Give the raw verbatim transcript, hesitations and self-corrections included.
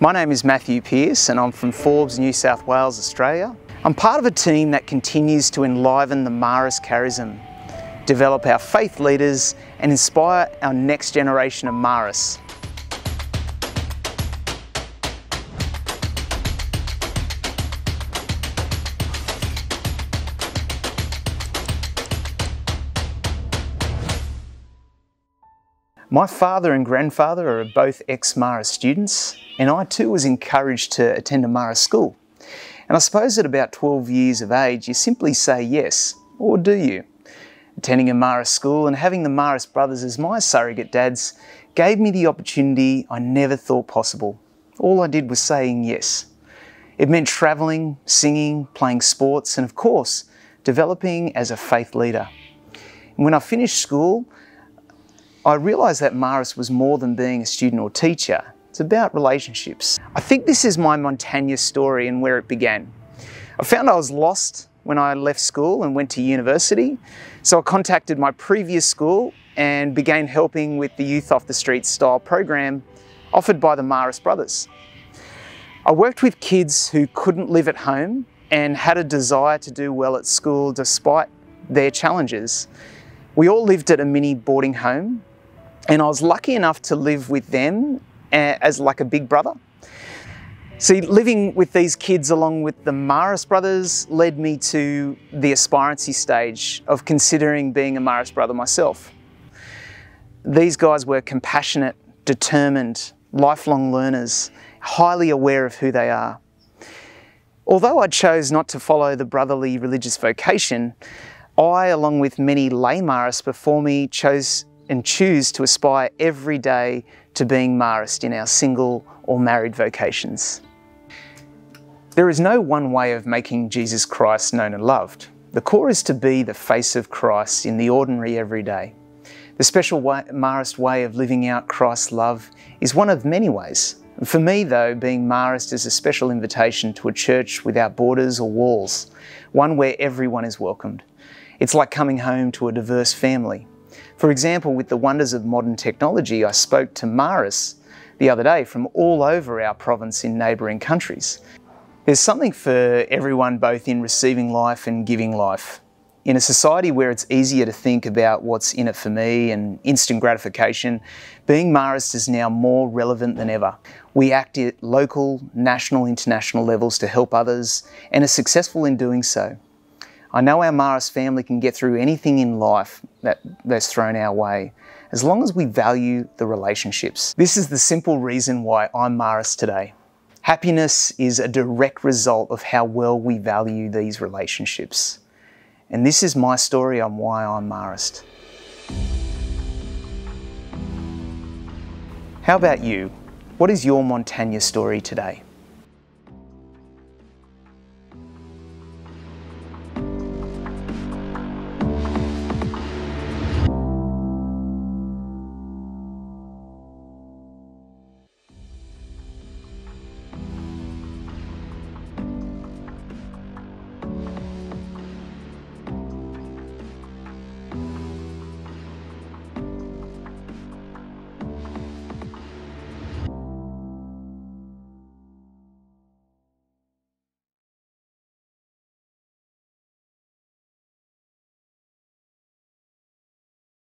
My name is Matthew Pearce and I'm from Forbes, New South Wales, Australia. I'm part of a team that continues to enliven the Marist charism, develop our faith leaders and inspire our next generation of Marists. My father and grandfather are both ex-Marist students, and I too was encouraged to attend a Marist school. And I suppose at about twelve years of age, you simply say yes, or do you? Attending a Marist school and having the Marist Brothers as my surrogate dads gave me the opportunity I never thought possible. All I did was saying yes. It meant travelling, singing, playing sports, and of course, developing as a faith leader. And when I finished school, I realised that Marist was more than being a student or teacher. It's about relationships. I think this is my Montagne story and where it began. I found I was lost when I left school and went to university, so I contacted my previous school and began helping with the Youth Off the Streets style program offered by the Marist Brothers. I worked with kids who couldn't live at home and had a desire to do well at school despite their challenges. We all lived at a mini boarding home, and I was lucky enough to live with them as like a big brother. See, living with these kids along with the Marist Brothers led me to the aspirancy stage of considering being a Marist Brother myself. These guys were compassionate, determined, lifelong learners, highly aware of who they are. Although I chose not to follow the brotherly religious vocation, I, along with many lay Marists before me, chose and choose to aspire every day to being Marist in our single or married vocations. There is no one way of making Jesus Christ known and loved. The core is to be the face of Christ in the ordinary everyday. The special way, Marist way of living out Christ's love is one of many ways. For me though, being Marist is a special invitation to a church without borders or walls, one where everyone is welcomed. It's like coming home to a diverse family. For example, with the wonders of modern technology, I spoke to Marists the other day from all over our province in neighbouring countries. There's something for everyone both in receiving life and giving life. In a society where it's easier to think about what's in it for me and instant gratification, being Marist is now more relevant than ever. We act at local, national, international levels to help others and are successful in doing so. I know our Marist family can get through anything in life that, that's thrown our way, as long as we value the relationships. This is the simple reason why I'm Marist today. Happiness is a direct result of how well we value these relationships. And this is my story on why I'm Marist. How about you? What is your Montagne story today?